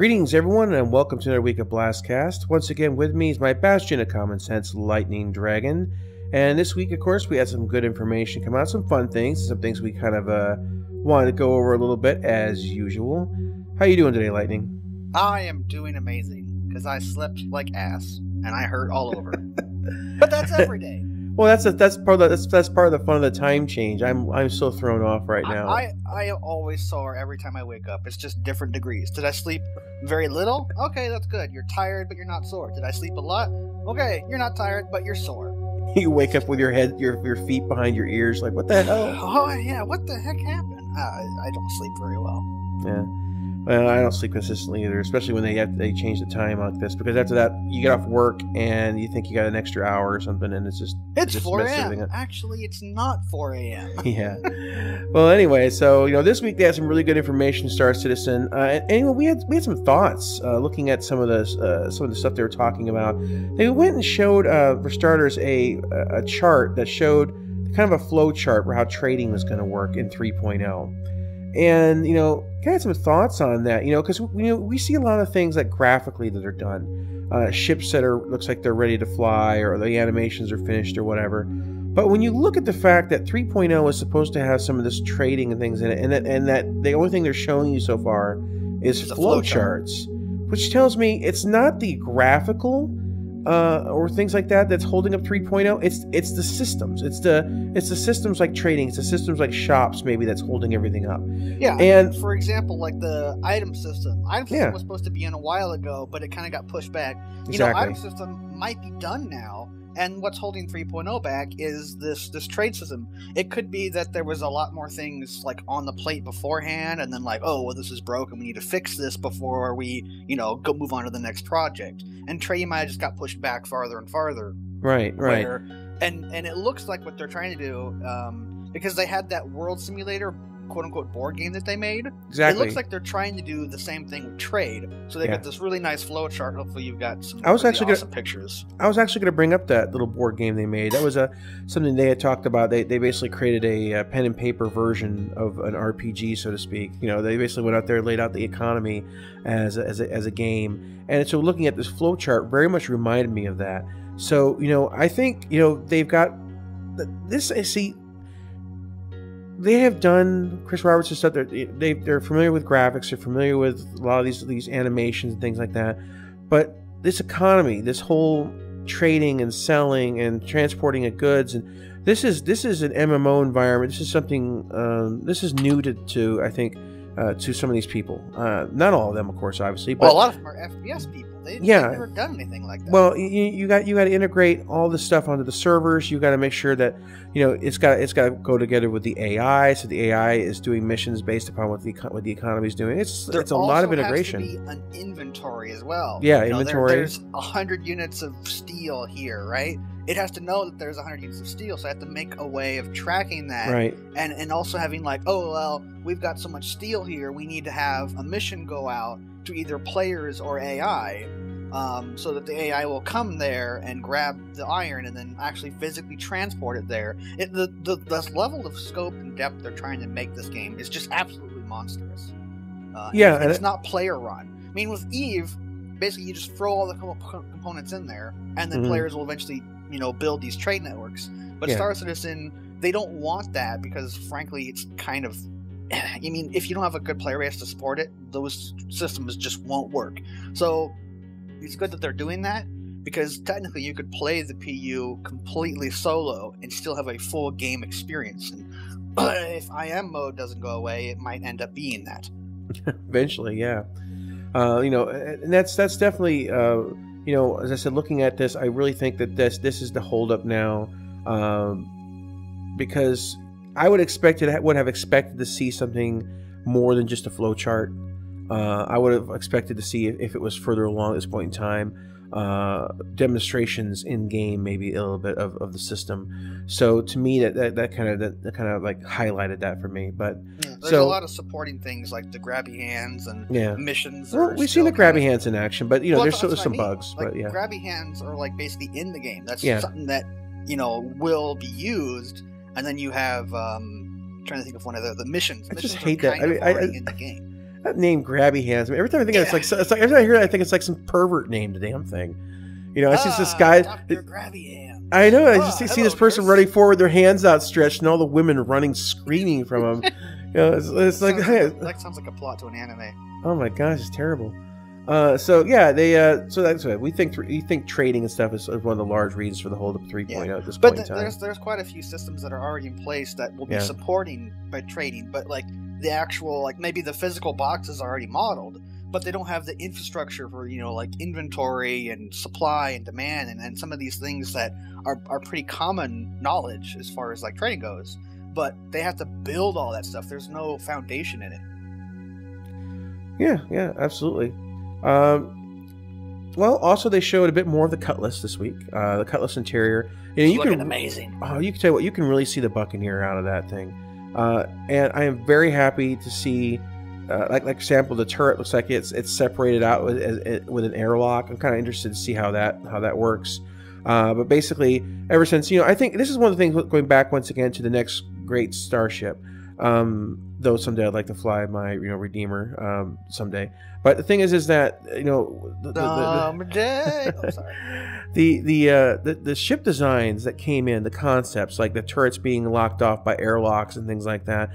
Greetings everyone and welcome to another week of BlastCast. Once again with me is my bastion of common sense, Lightning Dragon. And this week, of course, we had some good information come out, some fun things, some things we kind of wanted to go over a little bit as usual. How you doing today, Lightning? I am doing amazing because I slept like ass and I hurt all over. But that's every day. Well, that's part of the fun of the time change. I'm so thrown off right now. I always saw her every time I wake up. It's just different degrees. Did I sleep very little? Okay, that's good. You're tired, but you're not sore. Did I sleep a lot? Okay, you're not tired, but you're sore. You wake up with your head, your feet behind your ears, like what the hell? Oh yeah, what the heck happened? I don't sleep very well. Yeah, well, I don't sleep consistently either, especially when they change the time like this. Because after that, you get off work and you think you got an extra hour or something, and it's just 4 a.m. Actually, it's not 4 a.m. Yeah. Well, anyway, so this week they had some really good information, Star Citizen. Anyway, we had some thoughts looking at some of the stuff they were talking about. They went and showed, for starters, a chart that showed kind of a flow chart for how trading was going to work in 3.0. And, kind of some thoughts on that, because we see a lot of things like graphically that are done. Ships that looks like they're ready to fly, or the animations are finished or whatever. But when you look at the fact that 3.0 is supposed to have some of this trading and things in it, and that the only thing they're showing you so far is flow charts, which tells me it's not the graphical or things like that that's holding up 3.0. It's the systems. It's the systems like trading. It's the systems like shops maybe that's holding everything up. Yeah, and for example, like the item system. Item system was supposed to be in a while ago, but it kind of got pushed back. You know, item system might be done now, and what's holding 3.0 back is this trade system. It could be that there was a lot more things like on the plate beforehand, and then like, oh, well, this is broken. We need to fix this before we, go move on to the next project. And trading might have just got pushed back farther and farther. Right. And it looks like what they're trying to do, because they had that world simulator, quote-unquote, board game that they made. Exactly. It looks like they're trying to do the same thing with trade. So they got this really nice flow chart. Hopefully you've got some awesome pictures. I was actually going to bring up that little board game they made. That was something they had talked about. They basically created a pen and paper version of an RPG, so to speak. They basically went out there and laid out the economy as a game. And so looking at this flow chart very much reminded me of that. So, I think, they've got this, they have done Chris Roberts' stuff. They're familiar with graphics. They're familiar with a lot of these animations and things like that. But this economy, this whole trading and selling and transporting of goods, and this is an MMO environment. This is something. This is new to I think to some of these people. Not all of them, of course, obviously. But, well, a lot of them are FPS people. They've never done anything like that. Well, you got to integrate all the stuff onto the servers. You got to make sure that it's got to go together with the AI. So the AI is doing missions based upon what the economy is doing. It's a lot of integration. There also has to be an inventory as well. Yeah, inventory. There's 100 units of steel here, right? It has to know that there's 100 units of steel, so I have to make a way of tracking that. Right. And also having like, oh well, we've got so much steel here, we need to have a mission go out to either players or AI, so that the AI will come there and grab the iron and then actually physically transport it there. The level of scope and depth they're trying to make this game is just absolutely monstrous. It's not player run. I mean, with Eve, basically you just throw all the components in there, and then players will eventually build these trade networks. But Star Citizen, they don't want that because frankly it's kind of, if you don't have a good player base to support it, those systems just won't work. So it's good that they're doing that, because technically you could play the PU completely solo and still have a full game experience. But if IM mode doesn't go away, it might end up being that. Eventually, yeah. And that's definitely, as I said, looking at this, I really think that this is the holdup now, because I would have expected to see something more than just a flow chart. I would have expected to see if it was further along at this point in time, demonstrations in game, maybe a little bit of the system. So to me, that kind of like highlighted that for me. But yeah, there's a lot of supporting things like the grabby hands and missions. Well, we've seen the grabby hands in action, but there's still some bugs. Like, but yeah, grabby hands are like basically in the game. That's something that will be used. And then you have, I'm trying to think of one of the missions. I just hate that. I mean, in the game. That name Grabby Hands. I mean, every time I think of it, it's like every time I hear it, I think it's like some pervert named damn thing. You know, it's just this guy. Dr. Grabby Hands. I know. I just see this person running forward, their hands outstretched, and all the women running screaming from him. You know, it's like that sounds like a plot to an anime. Oh my gosh, it's terrible. So yeah, they so that's what we think. You think trading and stuff is one of the large reasons for the holdup 3.0 at this point in time. But there's quite a few systems that are already in place that will be supporting by trading, but like the actual maybe the physical boxes are already modeled, but they don't have the infrastructure for like inventory and supply and demand and some of these things that are pretty common knowledge as far as like trading goes. But they have to build all that stuff. There's no foundation in it. Yeah, yeah, absolutely. Well, also they showed a bit more of the Cutlass this week. The Cutlass interior. It's looking amazing. Oh, you can tell you what, you can really see the Buccaneer out of that thing. And I am very happy to see, like for example, the turret looks like it's separated out with an airlock. I'm kind of interested to see how that works. But basically, ever since I think this is one of the things going back once again to the next great starship. Though someday I'd like to fly my Redeemer someday. But the thing is that the ship designs that came in, the concepts like the turrets being locked off by airlocks and things like that,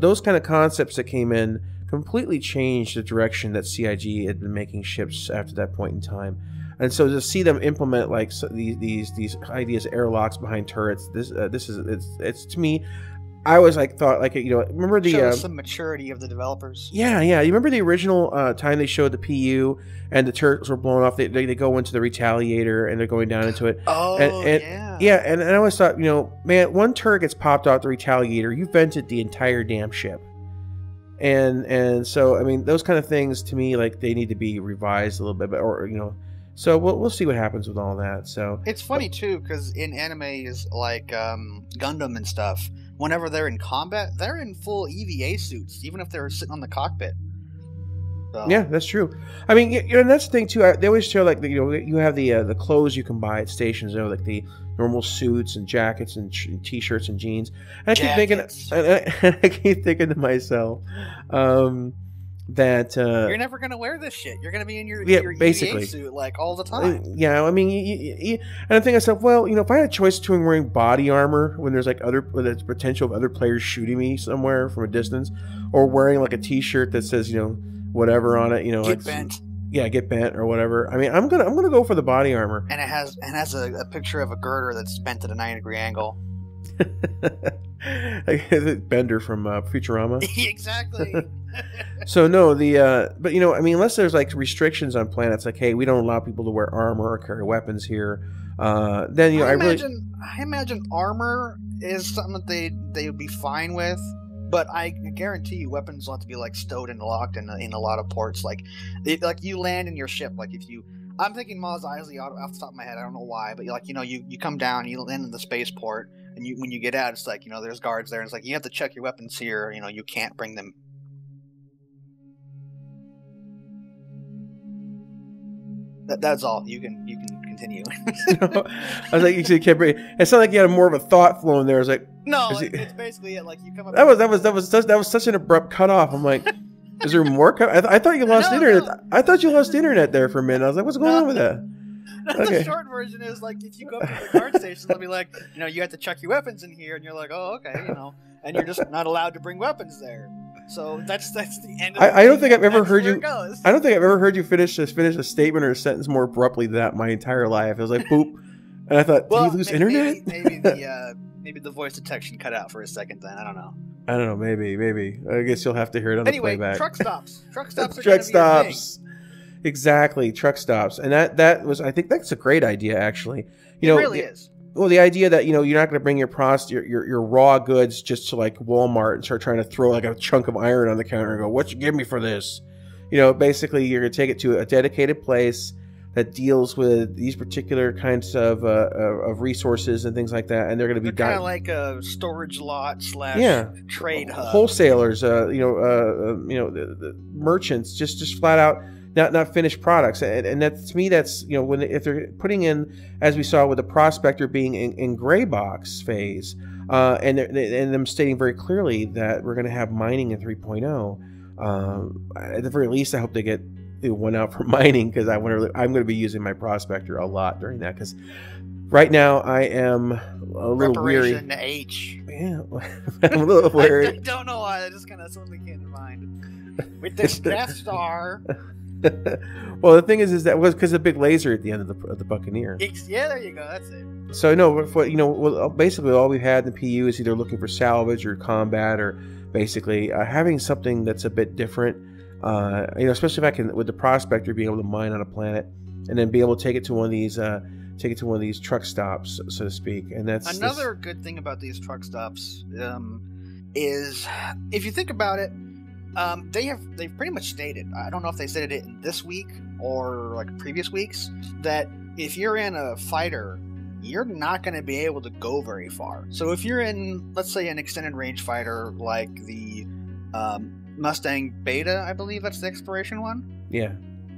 those kind of concepts that came in completely changed the direction that CIG had been making ships after that point in time. And so to see them implement like these ideas, airlocks behind turrets, this is to me. I was remember the some maturity of the developers. Yeah, yeah. You remember the original time they showed the PU and the turrets were blown off. They go into the Retaliator and they're going down into it. Oh, and I always thought man, one turret gets popped out the Retaliator, you vented the entire damn ship. And so I mean, those kind of things to me they need to be revised a little bit, So we'll see what happens with all that. So it's funny too, because in animes like Gundam and stuff, whenever they're in combat, they're in full EVA suits, even if they're sitting on the cockpit. So. Yeah, that's true. I mean, and that's the thing too. They always show you have the clothes you can buy at stations, like the normal suits and jackets and t-shirts and jeans. And I keep thinking to myself. That you're never gonna wear this shit. You're gonna be in your EVA suit all the time. Yeah, I mean, and I think I said, well, if I had a choice between wearing body armor when there's there's potential of other players shooting me somewhere from a distance, or wearing a T-shirt that says whatever on it, get bent. Yeah, get bent or whatever. I mean, I'm gonna go for the body armor. And it has a picture of a girder that's bent at a 90-degree angle. Bender from Futurama. Exactly. So no, but I mean, unless there's restrictions on planets, hey, we don't allow people to wear armor or carry weapons here. Then I imagine armor is something that they would be fine with, but I guarantee you, weapons will have to be stowed and locked in a lot of ports. You land in your ship, if you. I'm thinking Mos Eisley off the top of my head. I don't know why, but you come down, you land in the spaceport, and when you get out, it's there's guards there, and it's you have to check your weapons here. You can't bring them. That's all. You can continue. No, I was you can't bring. It's not you had more of a thought flowing there. It's no, it's basically it. You come up. That was such an abrupt cutoff. I'm like. Is there more? I thought you lost internet. No. I thought you lost internet there for a minute. I was like, what's going on with that? Okay. The short version is if you go up to the guard station, they'll be you have to check your weapons in here, and you're oh, okay, and you're just not allowed to bring weapons there. So that's the end. Of the I don't think I've ever heard you. I don't think I've ever heard you finish a statement or a sentence more abruptly than that in my entire life. It was boop, and I thought, well, did you lose internet? Maybe the voice detection cut out for a second. Then I don't know. I don't know, maybe. I guess you'll have to hear it on the playback. Truck stops. Truck stops are truck stops. Exactly, truck stops. And that was, I think that's a great idea, actually. It really is. Well, the idea that, you're not going to bring your raw goods just to, Walmart and start trying to throw, a chunk of iron on the counter and go, what you give me for this? Basically, you're going to take it to a dedicated place that deals with these particular kinds of resources and things like that, and they're going to be kind of like a storage lot / trade hub. Wholesalers, the merchants, just flat out not finished products, and that's to me that's if they're putting in, as we saw with the Prospector being in gray box phase, and them stating very clearly that we're going to have mining in 3.0. At the very least, I hope they get one out for mining, because I'm going to be using my Prospector a lot during that, because right now I am a little weary. Reparation H. Yeah, I'm a little weary. I don't know why. I just kind of suddenly came to mind. With this Death Star. Well, the thing is that was because of the big laser at the end of the Buccaneer. Yeah, there you go. That's it. So no, basically all we've had in the PU is either looking for salvage or combat, or basically having something that's a bit different. Especially if I can, with the Prospector, being able to mine on a planet and then be able to take it to one of these, truck stops, so to speak. And that's another good thing about these truck stops is, if you think about it. They've pretty much stated, I don't know if they stated it in this week or like previous weeks, that if you're in a fighter, you're not going to be able to go very far. So if you're in, let's say, an extended range fighter like the Mustang Beta, I believe that's the exploration one. Yeah.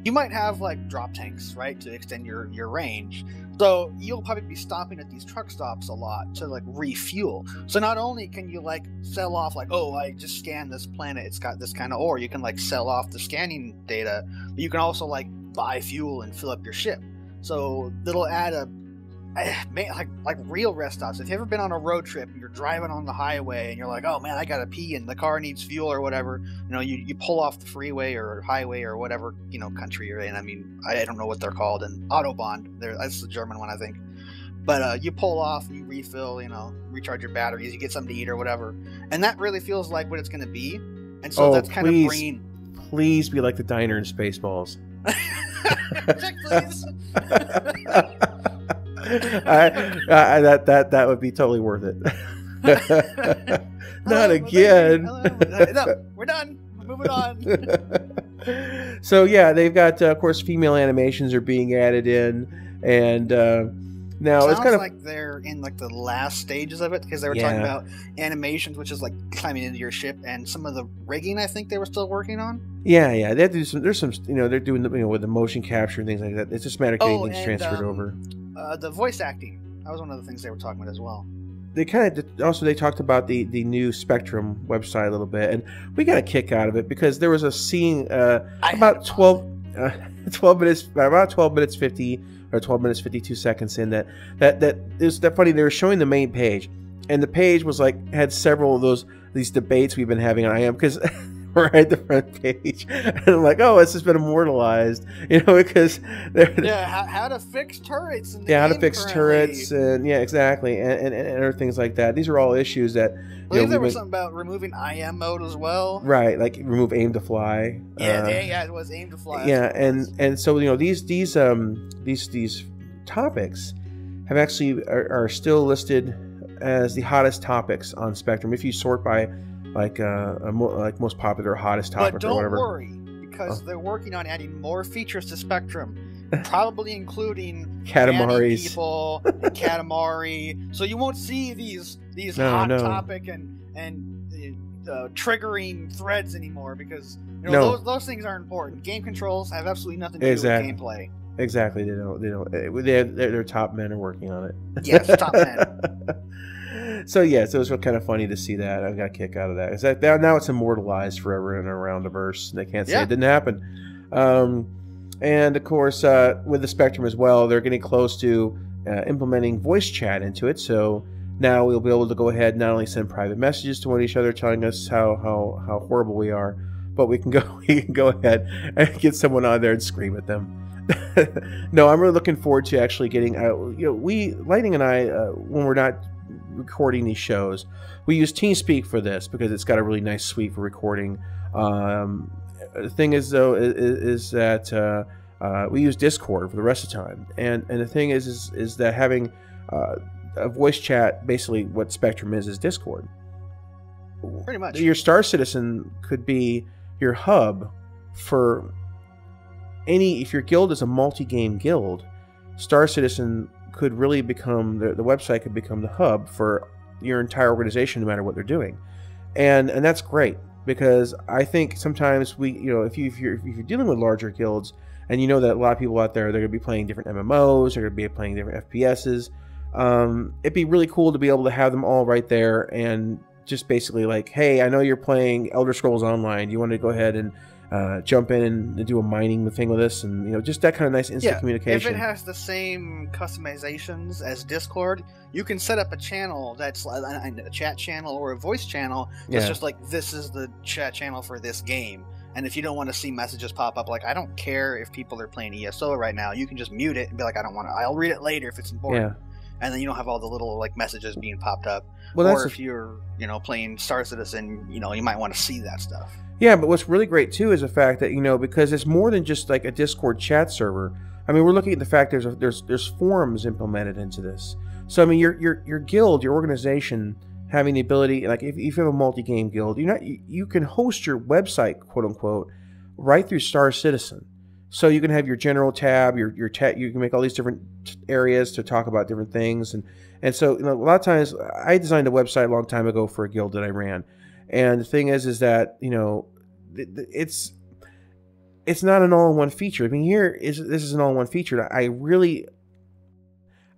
You might have like drop tanks, right, to extend your range. So you'll probably be stopping at these truck stops a lot to like refuel. So not only can you like sell off like, oh, I just scanned this planet, it's got this kind of ore, you can like sell off the scanning data, but you can also like buy fuel and fill up your ship. So it'll add a like real rest stops. If you've ever been on a road trip and you're driving on the highway and you're like, oh man, I gotta pee and the car needs fuel or whatever, you pull off the freeway or highway or whatever, country you're in. I mean, I don't know what they're called, and Autobahn, that's the German one, I think. But you pull off and you refill, recharge your batteries, you get something to eat or whatever, and that really feels like what it's going to be. And so that's kind of green. Please be like the diner in Spaceballs. Check, please. That would be totally worth it. Not again. No, we're done. We're moving on. So yeah, they've got of course female animations are being added in, and now it's kind of like they're in like the last stages of it, because they were talking about animations, which is like climbing into your ship, and some of the rigging I think they were still working on. Yeah. They have to do some. There's some, they're doing the, with the motion capture and things like that. It's just a matter of getting things transferred over. The voice acting, that was one of the things they were talking about as well. They kind of also talked about the new Spectrum website a little bit, and we got a kick out of it because there was a scene about 12 minutes 52 seconds in that is that funny. They were showing the main page, and the page was like had several of these debates we've been having on IM, because. Right, the front page, and I'm like, oh, it's just been immortalized, because how to fix turrets, and yeah, exactly, and other things like that. These are all issues that. I believe there was something about removing IM mode as well. Right, like remove aim to fly. Yeah, it was aim to fly. Yeah, and so these topics have actually are still listed as the hottest topics on Spectrum if you sort by. Like most popular, hottest topic, but don't or whatever. Don't worry, because they're working on adding more features to Spectrum, probably including Katamari's people, and Katamari. So you won't see these topic and triggering threads anymore, because those things are important. Game controls have absolutely nothing to do with gameplay. Exactly, they don't. Their top men are working on it. Yes, top men. So yeah, so it was kind of funny to see that. I got a kick out of that. Is that now it's immortalized forever and around the verse. They can't say it didn't happen. And of course, with the Spectrum as well, they're getting close to implementing voice chat into it. So now we'll be able to go ahead and not only send private messages to one another telling us how horrible we are, but we can go ahead and get someone on there and scream at them. No, I'm really looking forward to actually getting. Lightning and I, when we're not recording these shows, we use TeamSpeak for this because it's got a really nice suite for recording. The thing is, though, is that we use Discord for the rest of the time, and the thing is that having a voice chat, basically what Spectrum is Discord. Pretty much, your Star Citizen could be your hub for any. If your guild is a multi-game guild, Star Citizen could really become the website could become the hub for your entire organization, no matter what they're doing, and that's great, because I think sometimes we if you're dealing with larger guilds, and that a lot of people out there, they're gonna be playing different MMOs, they're gonna be playing different FPSs. It'd be really cool to be able to have them all right there and just basically like, hey, I know you're playing Elder Scrolls Online. You want to go ahead and jump in and do a mining thing with us, and you know, just that kind of nice instant communication. If it has the same customizations as Discord, you can set up a channel that's a chat channel or a voice channel that's just like, this is the chat channel for this game. And if you don't want to see messages pop up, like, I don't care if people are playing ESO right now, you can just mute it and be like, I don't want to, I'll read it later if it's important. Yeah. And then you don't have all the little like messages being popped up. Well, or if you're, you know, playing Star Citizen, you know, you might want to see that stuff. Yeah, but what's really great too is the fact that, you know, because it's more than just like a Discord chat server. I mean, we're looking at the fact there's forums implemented into this. So I mean, your guild, your organization, having the ability, like if you have a multi-game guild, you can host your website, quote unquote, right through Star Citizen. So you can have your general tab, you can make all these different areas to talk about different things, and so, you know, a lot of times I designed a website a long time ago for a guild that I ran, and the thing is that, you know, it's not an all-in-one feature. I mean, this is an all-in-one feature. I really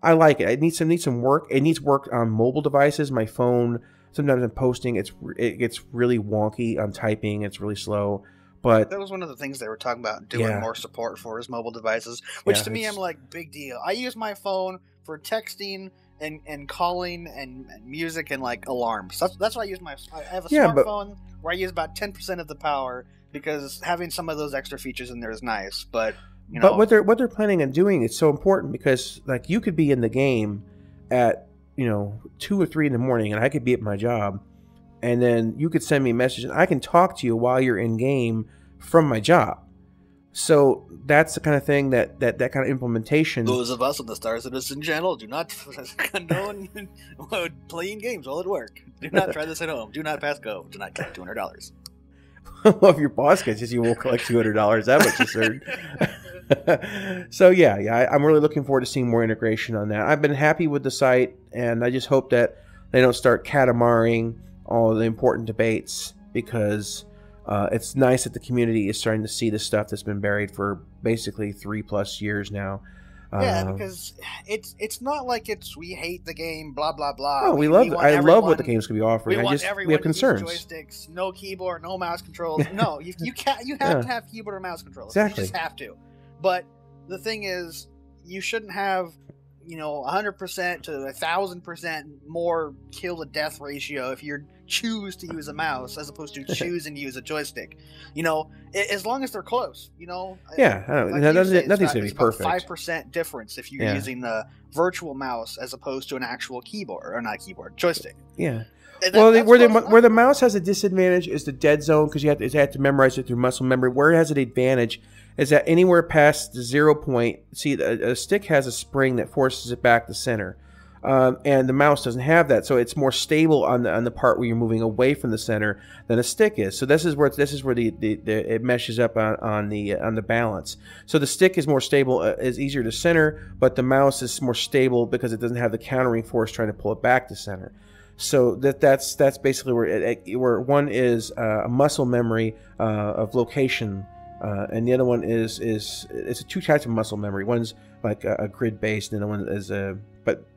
like it. It needs some work. It needs work on mobile devices. My phone, sometimes I'm posting, it gets really wonky. I'm typing, it's really slow. But that was one of the things they were talking about doing more support for is mobile devices, which to me, I'm like, big deal. I use my phone for texting and calling and music and like alarms. That's why I use I have a smartphone where I use about 10% of the power, because having some of those extra features in there is nice. But you know, but what they're planning on doing is so important, because like, you could be in the game at, you know, 2 or 3 in the morning, and I could be at my job. And then you could send me a message, and I can talk to you while you're in game from my job. So that's the kind of thing that kind of implementation. Those of us on the Star Citizen channel do not condone playing games while at work. Do not try this at home. Do not pass go. Do not collect $200. Well, if your boss gets you, will collect $200. That much is certain. So I'm really looking forward to seeing more integration on that. I've been happy with the site, and I just hope that they don't start Katamaring all the important debates, because it's nice that the community is starting to see the stuff that's been buried for basically 3+ years now. Because it's not like it's, we hate the game, blah blah blah. No, I love what the game's gonna be offering. We have concerns. Joysticks, no keyboard, no mouse controls. No, you can't. You have to have keyboard or mouse controls. Exactly, you just have to. But the thing is, you shouldn't have, you know, 100% to 1,000% more kill to death ratio if you choose to use a mouse as opposed to choosing to use a joystick. You know, as long as they're close. You know, nothing's gonna be perfect. 5% difference if you're using a virtual mouse as opposed to an actual keyboard, or not keyboard, joystick. Yeah. Well, where the mouse has a disadvantage is the dead zone, because you have to memorize it through muscle memory. Where it has an advantage is that anywhere past the 0 point, see, a stick has a spring that forces it back to center, and the mouse doesn't have that, so it's more stable on the part where you're moving away from the center than a stick is. So this is where it meshes up on the balance. So the stick is more stable, is easier to center, but the mouse is more stable because it doesn't have the countering force trying to pull it back to center. So that's basically where one is a muscle memory of location. And the other one is it's two types of muscle memory. One's like a grid based, and the other one is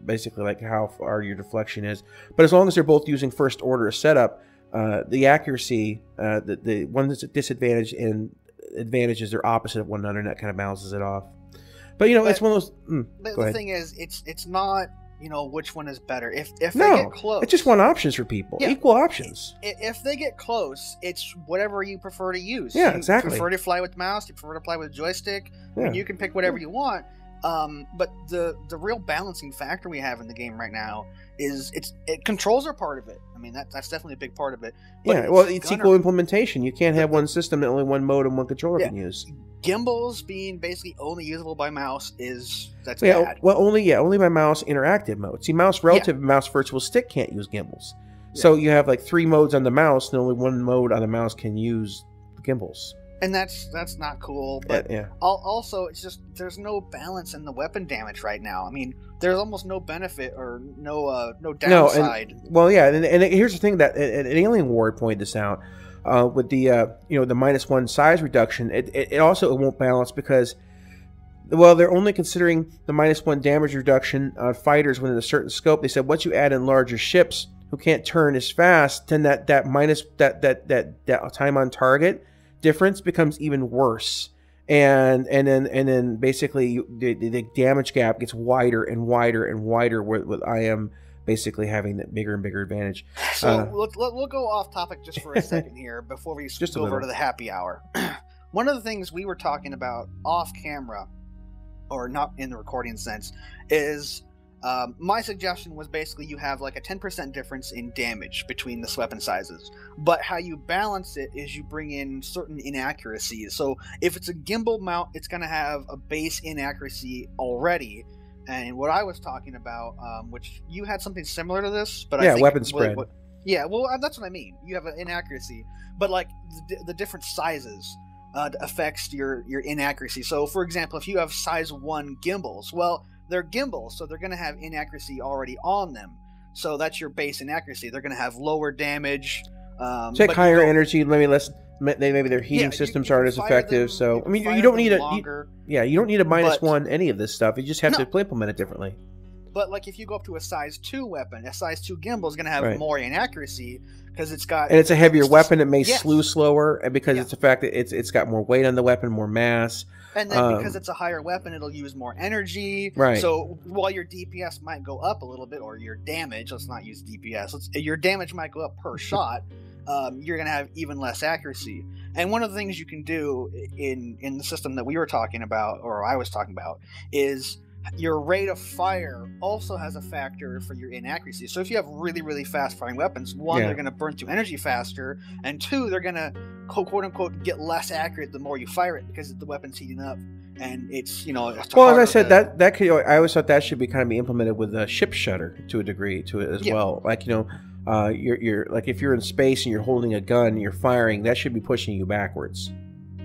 basically like how far your deflection is. But as long as they're both using first order setup, the accuracy, the one that's a disadvantage and advantages, they're opposite of one another, and that kind of balances it off. But you know, it's one of those. But the thing is, it's not, you know, which one is better. If they get close, it's just one options for people. Yeah. Equal options. If they get close, it's whatever you prefer to use. Yeah, exactly. You prefer to fly with mouse, you prefer to fly with joystick, and you can pick whatever you want. But the real balancing factor we have in the game right now is controls are part of it. I mean, that's definitely a big part of it. But yeah, well, it's equal implementation. You can't have one system that only one mode and one controller can use. Gimbals being basically only usable by mouse is bad. Well, only by mouse interactive mode. See, mouse relative mouse virtual stick can't use gimbals. Yeah. So you have like 3 modes on the mouse, and only one mode on the mouse can use gimbals. And that's not cool. But also, it's just there's no balance in the weapon damage right now. I mean, there's almost no benefit or no downside. And here's the thing that an Alien Ward pointed this out with the the -1 size reduction. It also won't balance because, well, they're only considering the -1 damage reduction on fighters within a certain scope. They said once you add in larger ships, who can't turn as fast, then that time on target difference becomes even worse. And then basically the damage gap gets wider and wider and wider, with IM basically having that bigger and bigger advantage. So we'll go off topic just for a second here before we switch over to the happy hour. One of the things we were talking about off camera, or not in the recording sense, is my suggestion was basically you have like a 10% difference in damage between the weapon sizes, but how you balance it is you bring in certain inaccuracies. So if it's a gimbal mount, it's going to have a base inaccuracy already. And what I was talking about, which you had something similar to this, but yeah, I think weapon spread. Yeah, well, that's what I mean. You have an inaccuracy, but like the different sizes affects your inaccuracy. So, for example, if you have size 1 gimbals, well, they're gimbals, so they're going to have inaccuracy already on them. So that's your base inaccuracy. They're going to have lower damage. Check higher energy, maybe less. Maybe their heating systems aren't as effective. So I mean, you don't need a -1 any of this stuff. You just have to implement it differently. But like if you go up to a size 2 weapon, a size 2 gimbal is going to have more inaccuracy because it's got and it's a heavier weapon. It may slew slower, and because it's the fact that it's got more weight on the weapon, more mass. And then because it's a higher weapon, it'll use more energy. Right. So while your DPS might go up a little bit, or your damage, let's not use DPS. Your damage might go up per shot. You're going to have even less accuracy. And one of the things you can do in the system that we were talking about, or I was talking about, is your rate of fire also has a factor for your inaccuracy. So if you have really, really fast firing weapons, one, they're going to burn through energy faster, and two, they're going to quote-unquote get less accurate the more you fire it because the weapon's heating up. And it's, you know, well, as I said, that could, I always thought that should be kind of be implemented with a ship shutter to a degree to it as well. Like, you know, you're like if you're in space and you're holding a gun, you're firing, that should be pushing you backwards.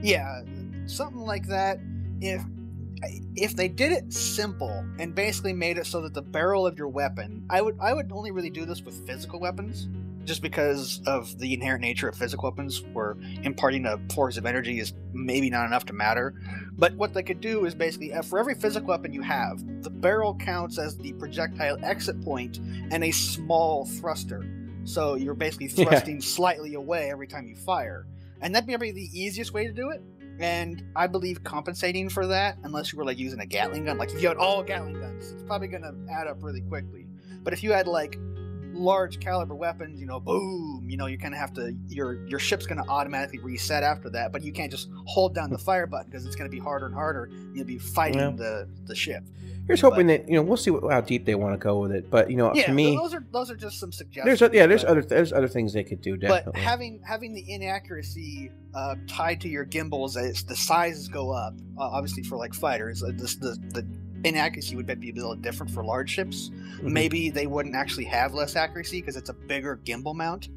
Yeah, something like that. If they did it simple and basically made it so that the barrel of your weapon, I would only really do this with physical weapons, just because of the inherent nature of physical weapons, where imparting a force of energy is maybe not enough to matter. But what they could do is basically, for every physical weapon you have, the barrel counts as the projectile exit point and a small thruster. So you're basically thrusting slightly away every time you fire. And that'd be probably the easiest way to do it. And I believe compensating for that, unless you were like using a Gatling gun, like if you had all Gatling guns, it's probably going to add up really quickly. But if you had like large caliber weapons, you know, boom, you know, you kind of have to, your ship's going to automatically reset after that, but you can't just hold down the fire button because it's going to be harder and harder. And you'll be fighting the ship. Here's hoping that, you know, we'll see how deep they want to go with it. But, you know, to me, those are just some suggestions. There's other things they could do. Definitely. But having the inaccuracy tied to your gimbals as the sizes go up, obviously for like fighters, the inaccuracy would be a little different for large ships. Maybe they wouldn't actually have less accuracy because it's a bigger gimbal mount.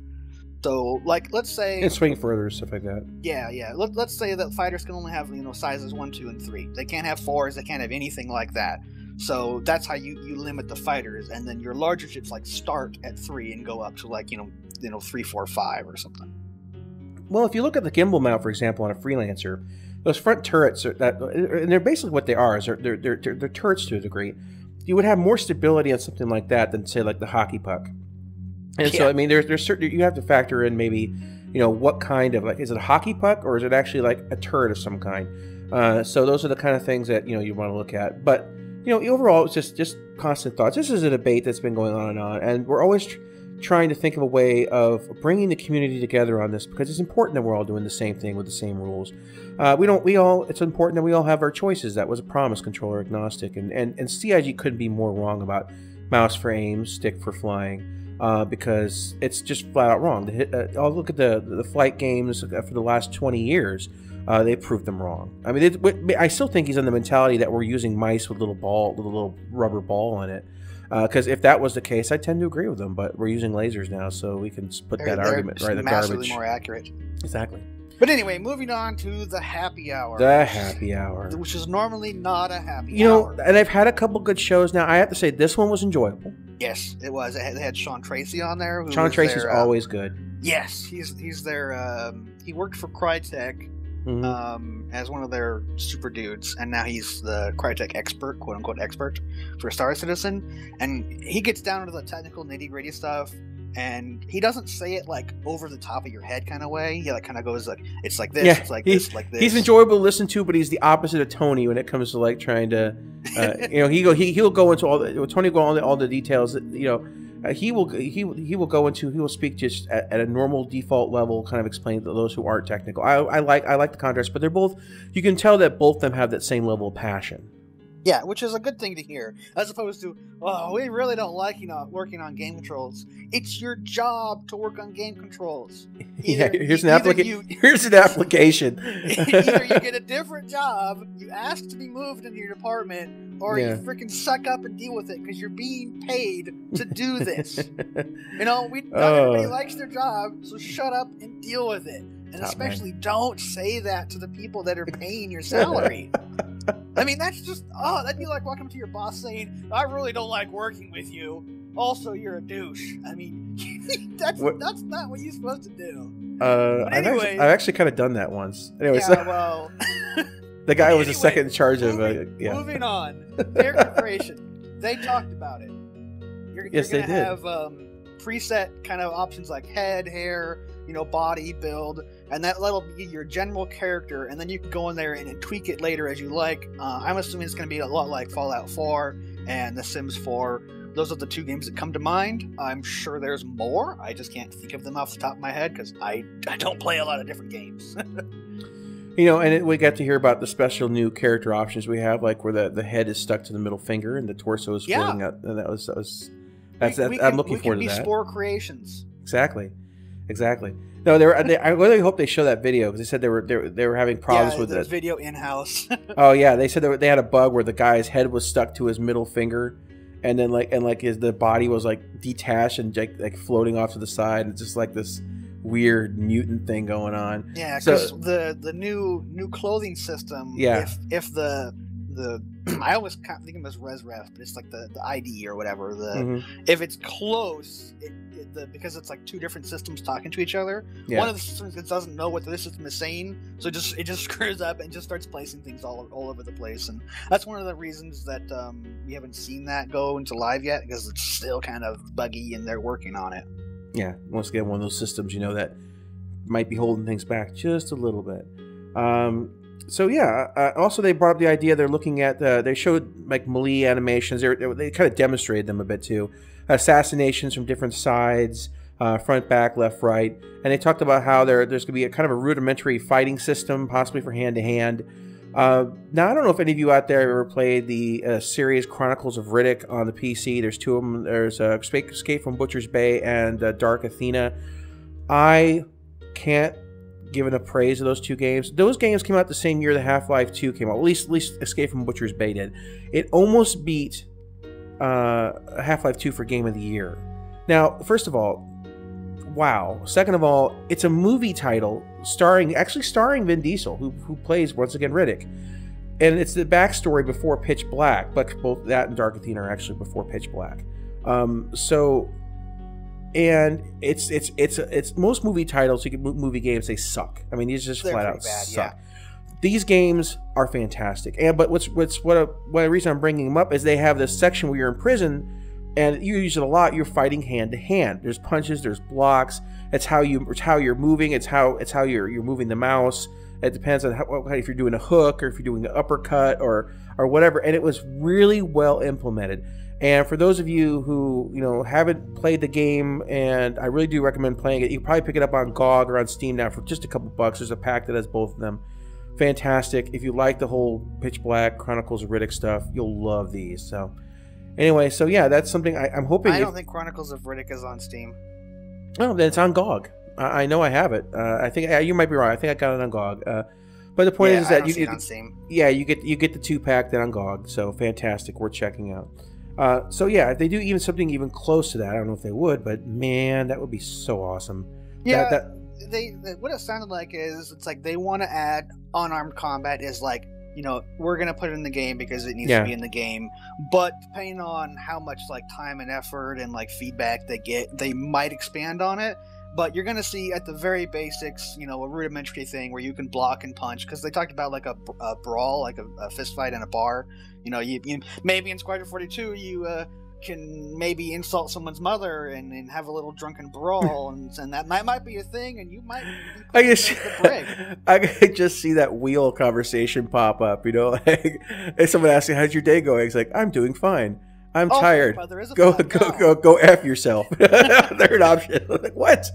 So, like, let's say and swing further, stuff like that. Yeah, yeah. Let's say that fighters can only have, you know, sizes 1, 2, and 3. They can't have 4s. They can't have anything like that. So that's how you limit the fighters, and then your larger ships like start at 3 and go up to like you know 3, 4, 5 or something. Well, if you look at the gimbal mount, for example, on a Freelancer. Those front turrets, and they're basically what they are, is they're turrets to a degree. You would have more stability on something like that than, say, like the hockey puck. And so, I mean, there's certain, you have to factor in maybe, you know, what kind of, like, is it a hockey puck or is it actually like a turret of some kind? So those are the kind of things that, you know, you want to look at. But, you know, overall, it's just constant thoughts. This is a debate that's been going on, and we're always trying to think of a way of bringing the community together on this, because it's important that we're all doing the same thing with the same rules. It's important that we all have our choices. That was a promise, controller agnostic, and CIG couldn't be more wrong about mouse for aim, stick for flying, because it's just flat out wrong. I'll look at the flight games for the last 20 years. They proved them wrong. I mean, I still think he's on the mentality that we're using mice with little rubber ball on it. Because if that was the case, I tend to agree with them. But we're using lasers now, so we can put that argument right in the garbage. Massively more accurate. Exactly. But anyway, moving on to the happy hour. The happy hour, which is normally not a happy hour. You know, and I've had a couple good shows now. I have to say, this one was enjoyable. Yes, it was. They had Sean Tracy on there. Sean Tracy's always good. Yes, he's their. He worked for Crytek. Mm-hmm. As one of their super dudes, and now he's the Crytek expert, quote unquote expert, for Star Citizen, and he gets down to the technical nitty gritty stuff. and he doesn't say it like over the top of your head kind of way. He like kind of goes like, it's like this, it's like this, like this. He's enjoyable to listen to, but he's the opposite of Tony when it comes to like trying to, you know, he'll go into all the, Tony will go into all the details, you know. He will speak just at a normal default level, kind of explain to those who aren't technical. I like the contrast, but they're both, you can tell that both of them have that same level of passion. Yeah, which is a good thing to hear, as opposed to, oh, we really don't like, you know, working on game controls. It's your job to work on game controls. Here's an application. Either you get a different job, you ask to be moved into your department, or you freaking suck up and deal with it because you're being paid to do this. You know, not everybody likes their job, so shut up and deal with it. And especially don't say that to the people that are paying your salary. I mean, that's just, that'd be like walking up to your boss saying, I really don't like working with you. Also, you're a douche. I mean, that's not what you're supposed to do. I've actually kind of done that once. Anyways, yeah, well. The guy was the second in charge of yeah. Moving on. Their corporation, they talked about it. Yes, they did. Have preset kind of options like head, hair, you know, body, build, and that'll be your general character, and then you can go in there and tweak it later as you like. I'm assuming it's going to be a lot like Fallout 4 and The Sims 4. Those are the two games that come to mind. I'm sure there's more. I just can't think of them off the top of my head because I don't play a lot of different games. You know, and we got to hear about the special new character options we have, like where the head is stuck to the middle finger and the torso is floating up. And I'm looking forward to that. We can be Spore creations. Exactly. No, I really hope they show that video because they said they were having problems with this video in house. Oh yeah, they said they had a bug where the guy's head was stuck to his middle finger, and then the body was like detached and like floating off to the side, and it's just like this weird mutant thing going on. Yeah, because the new clothing system. Yeah. If I always think of it as ResRef, but it's like the ID or whatever. If it's close, because it's like two different systems talking to each other, one of the systems doesn't know what the other system is saying, so it just screws up and just starts placing things all over the place. And that's one of the reasons that we haven't seen that go into live yet, because it's still kind of buggy and they're working on it. Yeah, once again, one of those systems, you know, that might be holding things back just a little bit. So yeah. Also, they brought up the idea they're looking at. They showed like melee animations. They kind of demonstrated them a bit too. Assassinations from different sides, front, back, left, right, and they talked about how there's going to be a kind of a rudimentary fighting system, possibly for hand to hand. Now, I don't know if any of you out there have ever played the series Chronicles of Riddick on the PC. There's two of them. There's Escape from Butcher's Bay and Dark Athena. I can't give enough praise to those two games. Those games came out the same year that Half-Life 2 came out. At least Escape from Butcher's Bay did. It almost beat Half-Life 2 for Game of the Year. Now, first of all, wow. Second of all, it's a movie title starring Vin Diesel, who plays, once again, Riddick. And it's the backstory before Pitch Black, but both that and Dark Athena are actually before Pitch Black. And it's most movie titles, movie games, they suck. I mean, these just flat out suck. Yeah. These games are fantastic. And but what reason I'm bringing them up is they have this section where you're in prison, and you use it a lot. You're fighting hand to hand. There's punches. There's blocks. It's how you're moving. It's how you're moving the mouse. It depends on if you're doing a hook or if you're doing an uppercut or whatever. And it was really well implemented. And for those of you who, you know, haven't played the game, and I really do recommend playing it, you can probably pick it up on GOG or on Steam now for just a couple bucks. There's a pack that has both of them. Fantastic. If you like the whole Pitch Black, Chronicles of Riddick stuff, you'll love these. So anyway, so yeah, that's something I'm hoping... I don't think Chronicles of Riddick is on Steam. Oh, then it's on GOG. I know I have it. I think you might be right. I think I got it on GOG. But the point is that you get the two-pack then on GOG. So fantastic. Worth checking out. So yeah, if they do something even close to that, I don't know if they would, but man, that would be so awesome. Yeah, what it sounded like is it's like they want to add unarmed combat is like, you know, we're going to put it in the game because it needs to be in the game, but depending on how much like time and effort and like feedback they get, they might expand on it. But you're going to see at the very basics, you know, a rudimentary thing where you can block and punch. Because they talked about like a brawl, like a fist fight in a bar. You know, maybe in Squadron 42, you can maybe insult someone's mother and have a little drunken brawl, and that might be a thing, and you might be putting the break. I could just see that wheel conversation pop up, you know, like, if someone asks you, how's your day going? It's like, I'm doing fine. I'm tired. Go F yourself. Third option. Like, what?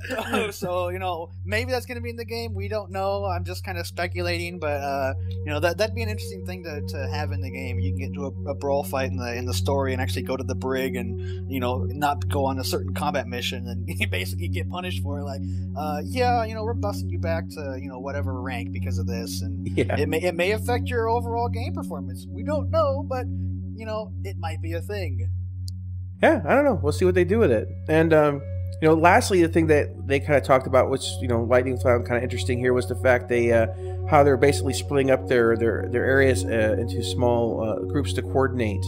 So, you know, maybe that's going to be in the game. We don't know. I'm just kind of speculating, but you know, that'd be an interesting thing to have in the game. You can get into a brawl fight in the story and actually go to the brig and, you know, not go on a certain combat mission, and you basically get punished for it. Like, yeah, you know, we're busting you back to, you know, whatever rank because of this, and it may affect your overall game performance. We don't know, but you know, it might be a thing. Yeah, I don't know. We'll see what they do with it. And, you know, lastly, the thing that they kind of talked about, which, you know, Lightning found kind of interesting here, was the fact how they're basically splitting up their areas into small groups to coordinate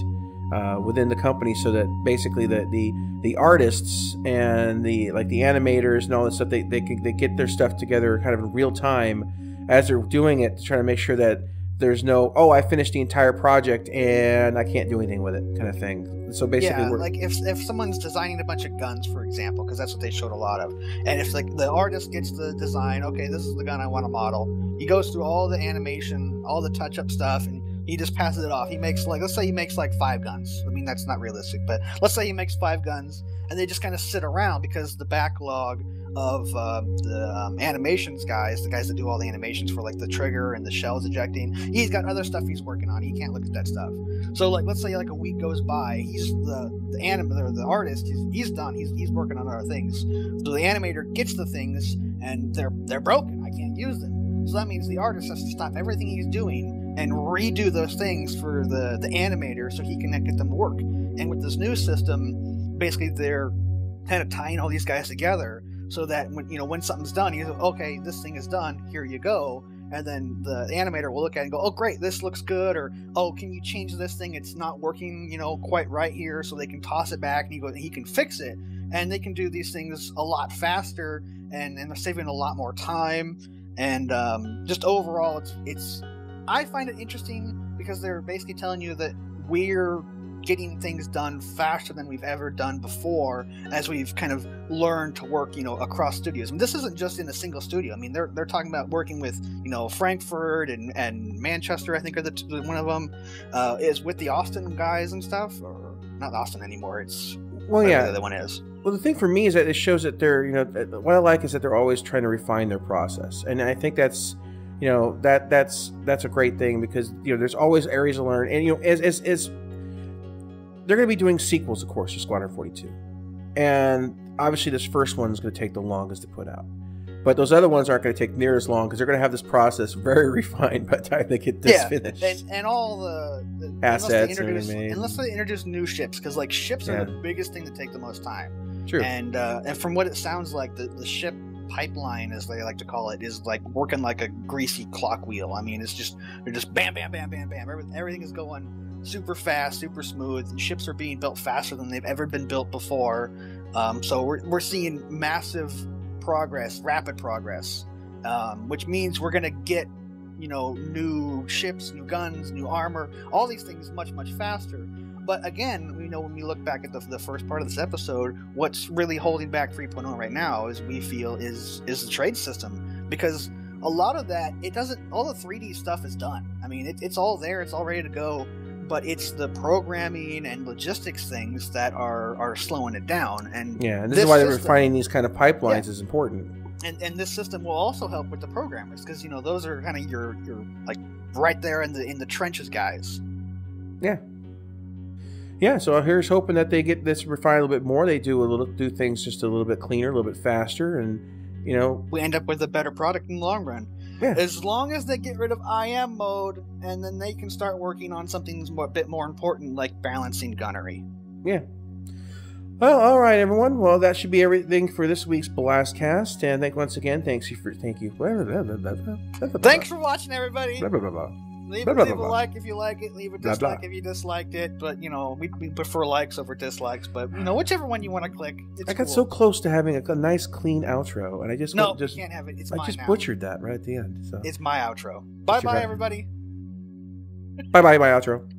within the company, so that basically the artists and the animators and all that stuff, they get their stuff together kind of in real time as they're doing it, to try to make sure that there's no, oh, I finished the entire project and I can't do anything with it kind of thing. So basically, yeah, like if someone's designing a bunch of guns, for example, because that's what they showed a lot of, and if like the artist gets the design, okay, this is the gun I want to model, he goes through all the animation, all the touch-up stuff, and he just passes it off. He makes let's say he makes 5 guns. I mean, that's not realistic, but let's say he makes 5 guns, and they just kind of sit around because the backlog of the animations guys, the guys that do all the animations for the trigger and the shells ejecting, he's got other stuff he's working on. He can't look at that stuff. So let's say a week goes by, he's the animator, or the artist, he's done. He's working on other things. So the animator gets the things, and they're broken. I can't use them. So that means the artist has to stop everything he's doing and redo those things for the animator so he can get them to work. And with this new system, basically they're kind of tying all these guys together so that when something's done, he's like, okay, this thing is done, here you go. And then the animator will look at it and go, oh, great, this looks good, or, oh, can you change this thing? It's not working, quite right here, so they can toss it back, and he can fix it. And they can do these things a lot faster, and they're saving a lot more time. And just overall, I find it interesting because they're basically telling you that we're getting things done faster than we've ever done before, as we've kind of learned to work, across studios. And this isn't just in a single studio. I mean, they're talking about working with, Frankfurt and Manchester, I think, are one of them, is with the Austin guys and stuff, or not Austin anymore. It's the other one is. Well, the thing for me is that it shows that they're, what I like is that they're always trying to refine their process. And I think that's, that's a great thing, because there's always areas to learn, and as they're going to be doing sequels, of course, to Squadron 42, and obviously this first one is going to take the longest to put out, but those other ones aren't going to take near as long because they're going to have this process very refined by the time they get this finished. And all the assets, unless they introduce new ships, because ships are the biggest thing that take the most time. True. And from what it sounds like, the ship pipeline, as they like to call it, is working like a greasy clock wheel. I mean, they're just bam, bam, bam, bam, bam. Everything is going super fast, super smooth, and ships are being built faster than they've ever been built before. So we're seeing massive progress, rapid progress, which means we're gonna get new ships, new guns, new armor, all these things much, much faster. But again, when we look back at the first part of this episode, what's really holding back 3.0 right now is we feel is the trade system, because a lot of that, all the 3D stuff is done. I mean, it's all there, it's all ready to go, but it's the programming and logistics things that are slowing it down. And and this is why they're refining these kind of pipelines is important. And this system will also help with the programmers, because those are kind of your right there in the trenches guys. Yeah. Yeah, so here's hoping that they get this refined a little bit more. They do things just a little bit cleaner, a little bit faster, and we end up with a better product in the long run. Yeah. As long as they get rid of IM mode, and then they can start working on something a bit more important, like balancing gunnery. Yeah. Well, all right, everyone. Well, that should be everything for this week's BlastCast. And thanks for watching, everybody. Leave a like if you like it. Leave a dislike if you disliked it. But we prefer likes over dislikes. But whichever one you want to click. It's cool. So close to having a nice clean outro, and I just can't have it. It's mine now. Butchered that right at the end. So it's my outro. Bye bye, everybody. Bye bye, my outro.